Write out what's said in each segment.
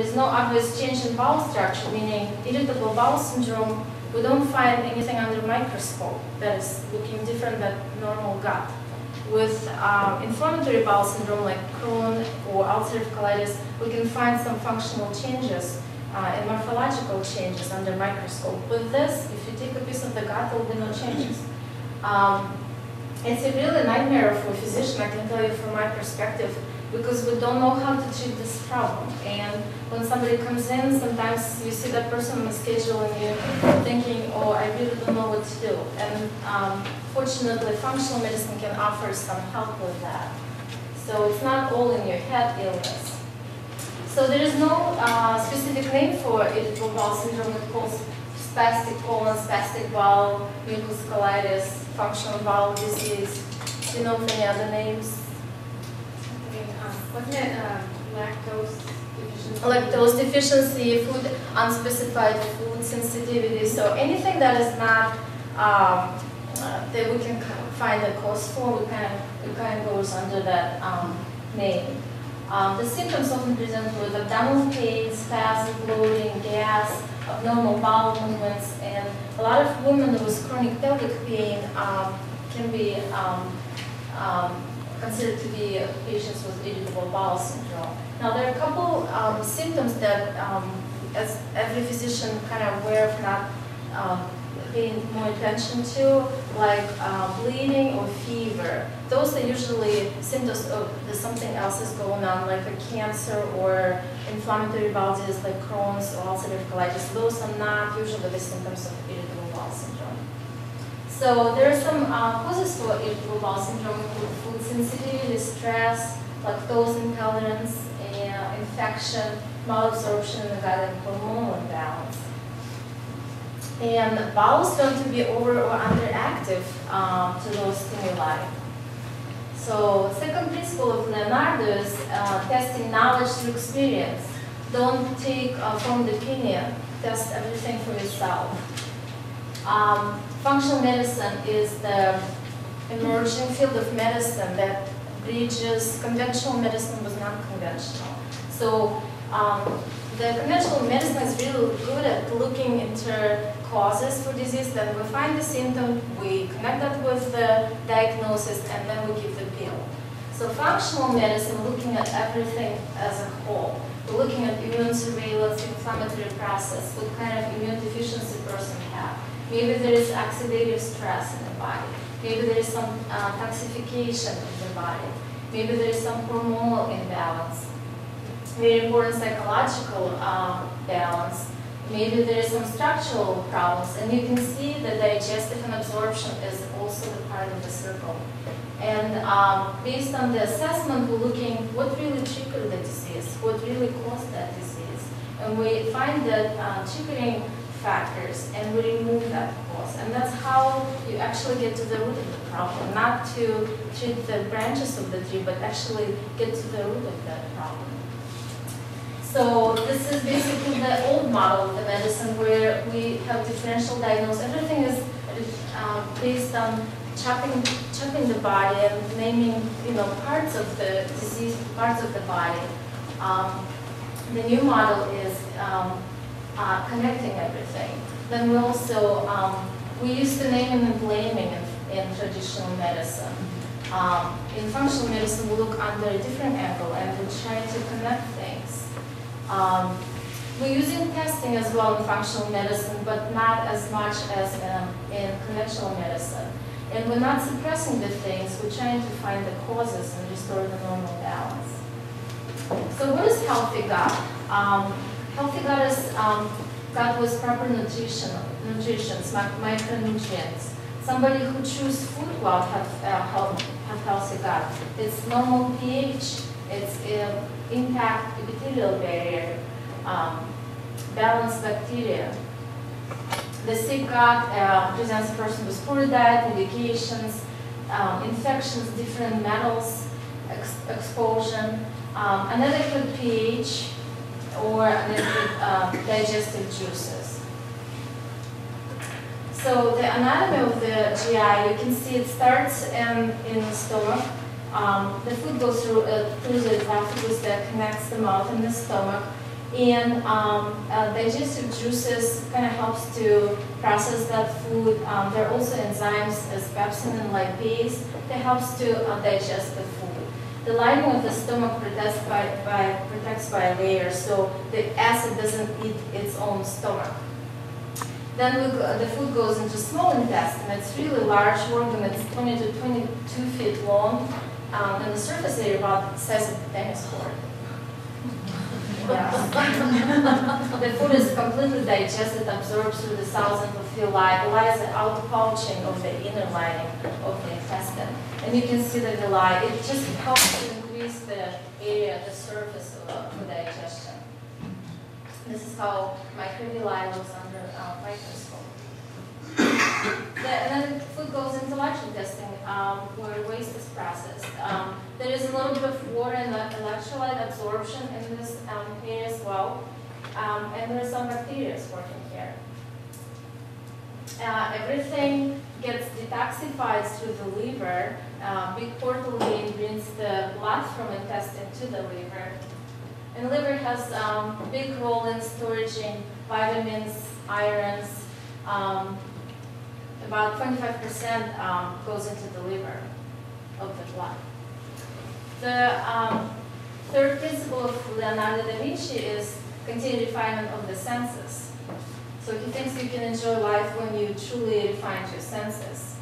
there is no obvious change in bowel structure, meaning irritable bowel syndrome, we don't find anything under microscope that is looking different than normal gut. With inflammatory bowel syndrome like Crohn or ulcerative colitis, we can find some functional changes and morphological changes under microscope. With this, if you take a piece of the gut, there will be no changes. It's a really nightmare for a physician, I can tell you from my perspective, because we don't know how to treat this problem. And when somebody comes in, sometimes you see that person on the schedule and you're thinking, oh, I really don't know what to do. And fortunately, functional medicine can offer some help with that. So it's not all in your head illness. So there is no specific name for irritable bowel syndrome. It calls spastic colon, spastic bowel, mucus colitis, functional bowel disease. Do you know of any other names? Wasn't it lactose deficiency? Lactose deficiency, food, unspecified food sensitivity. So anything that is not that we can find a cause for, we kind of goes under that name. The symptoms often present with abdominal pain, spasm, bloating, gas, abnormal bowel movements, and a lot of women with chronic pelvic pain can be considered to be patients with irritable bowel syndrome. Now there are a couple symptoms that, as every physician kind of aware of, not paying more attention to, like bleeding or fever. Those are usually symptoms of something else is going on, like a cancer or inflammatory bowel disease like Crohn's or ulcerative colitis. Those are not usually the symptoms of irritable bowel syndrome. So there are some causes for irritable bowel syndrome, include food sensitivity, stress, lactose intolerance, infection, malabsorption in the gut, and hormonal imbalance. And bowels tend to be over or underactive to those stimuli. So second principle of Leonardo is testing knowledge through experience. Don't take formed opinion, test everything for yourself. Functional medicine is the emerging field of medicine that bridges conventional medicine with non-conventional. So the conventional medicine is really good at looking into causes for disease, then we find the symptom, we connect that with the diagnosis, and then we give the pill. So functional medicine, looking at everything as a whole. We're looking at immune surveillance, inflammatory process, what kind of immune deficiency person has. Maybe there is oxidative stress in the body. Maybe there is some toxification in the body. Maybe there is some hormonal imbalance. Very important psychological balance. Maybe there is some structural problems, and you can see that digestive and absorption is also the part of the circle. And based on the assessment, we're looking what really triggered the disease, what really caused that disease. And we find that triggering factors, and we remove that cause. And that's how you actually get to the root of the problem, not to treat the branches of the tree, but actually get to the root of that problem. So this is basically the old model of the medicine where we have differential diagnosis. Everything is based on chopping the body and naming, you know, parts of the disease, parts of the body. The new model is connecting everything. Then we also we used to naming and blaming in traditional medicine. In functional medicine, we look under a different angle and we try to connect things. We're using testing as well in functional medicine, but not as much as in conventional medicine. And we're not suppressing the things, we're trying to find the causes and restore the normal balance. So what is healthy gut? Healthy gut is gut with proper nutrition, micronutrients. Somebody who chooses food well have healthy gut. It's normal pH, it's intact epithelial barrier, balanced bacteria. The sick gut presents a person with poor diet, medications, infections, different metals, exposure, inadequate pH, or inadequate digestive juices. So the anatomy of the GI, you can see it starts in the stomach. The food goes through the esophagus that connects the mouth and the stomach. And digestive juices kind of helps to process that food. There are also enzymes as pepsin and lipase that helps to digest the food. The lining of the stomach protects by a layer, so the acid doesn't eat its own stomach. Then the food goes into small intestine. It's really large organ. It's 20 to 22 feet long, and the surface area about the size of the tennis court. Yeah. The food is completely digested, absorbed through the thousands of villi. Villi is the outpouching of the inner lining of the intestine. And you can see the villi. It just helps to increase the area, the surface for digestion. This is how microvilli looks under a microscope. And then food goes into large intestine where waste is processed. There is a little bit of water and electrolyte absorption in this area as well. And there are some bacteria working here. Everything gets detoxified through the liver. Big portal vein brings the blood from intestine to the liver. And liver has a big role in storing vitamins, irons. About 25% goes into the liver of the blood. The third principle of Leonardo da Vinci is continued refinement of the senses. So he thinks you can enjoy life when you truly refine your senses.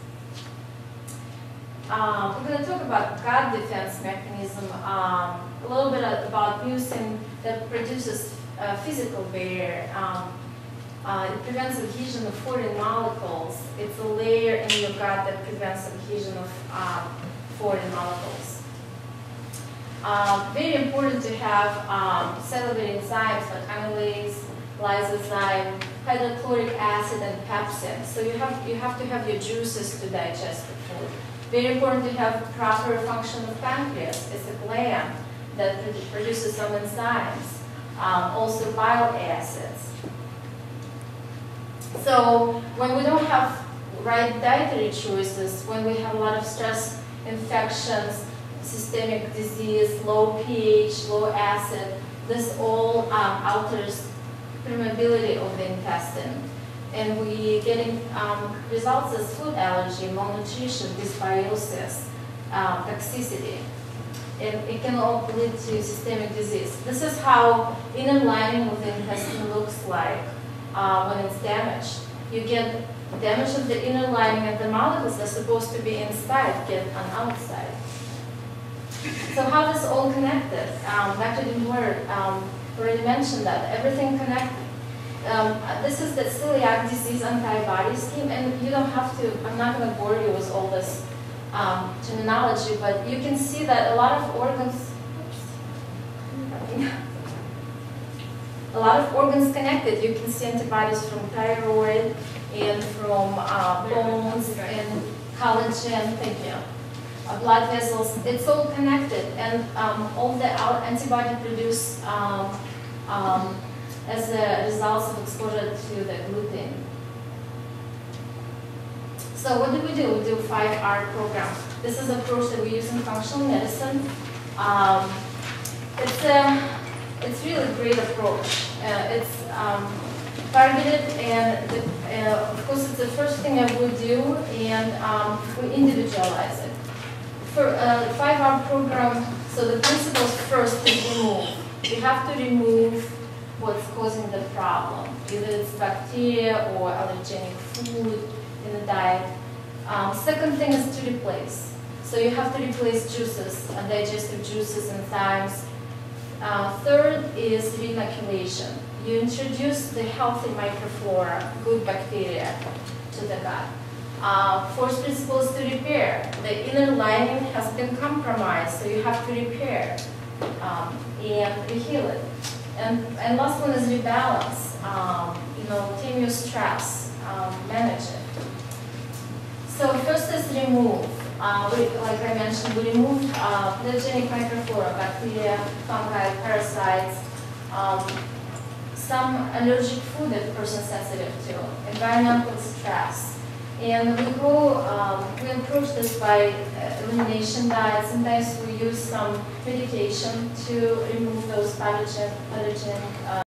We're going to talk about gut defense mechanism, a little bit about mucin that produces a physical barrier. It prevents adhesion of foreign molecules. It's a layer in your gut that prevents adhesion of foreign molecules. Very important to have cellular enzymes like amylase, lysozyme, hydrochloric acid, and pepsin. So you have to have your juices to digest the food. Very important to have proper function of pancreas. It's a gland that produces some enzymes, also bile acids. So when we don't have right dietary choices, when we have a lot of stress, infections, systemic disease, low pH, low acid, this all alters permeability of the intestine. And we're getting results as food allergy, malnutrition, dysbiosis, toxicity. And it can all lead to systemic disease. This is how inner lining of the intestine looks like. When it's damaged. You get damage of the inner lining and the molecules that are supposed to be inside get on outside. So how is this all connected? Dr. Dimler already mentioned that. Everything connected. This is the celiac disease antibody scheme, and you don't have to, I'm not going to bore you with all this terminology, but you can see that a lot of organs, oops, a lot of organs connected. You can see antibodies from thyroid and from bones and collagen, thank you, blood vessels. It's all connected, and all the antibody produced as a result of exposure to the gluten. So what do we do? We do 5R program. This is an approach that we use in functional medicine. It's really a great approach. It's targeted, and of course, it's the first thing I would do, and we individualize it. For a 5R program, so the principles first is remove. We have to remove what's causing the problem, either it's bacteria or allergenic food in the diet. Second thing is to replace. So you have to replace juices, digestive juices, enzymes. Third is reinoculation. You introduce the healthy microflora, good bacteria, to the gut. Fourth principle is to repair. The inner lining has been compromised, so you have to repair and reheal it. And last one is rebalance. Tame your stress, manage it. So first is remove. Like I mentioned, we remove allergenic microflora, bacteria, fungi, parasites, some allergic food that the person is sensitive to, environmental stress, And we improve this by elimination diet. Sometimes we use some medication to remove those pathogenic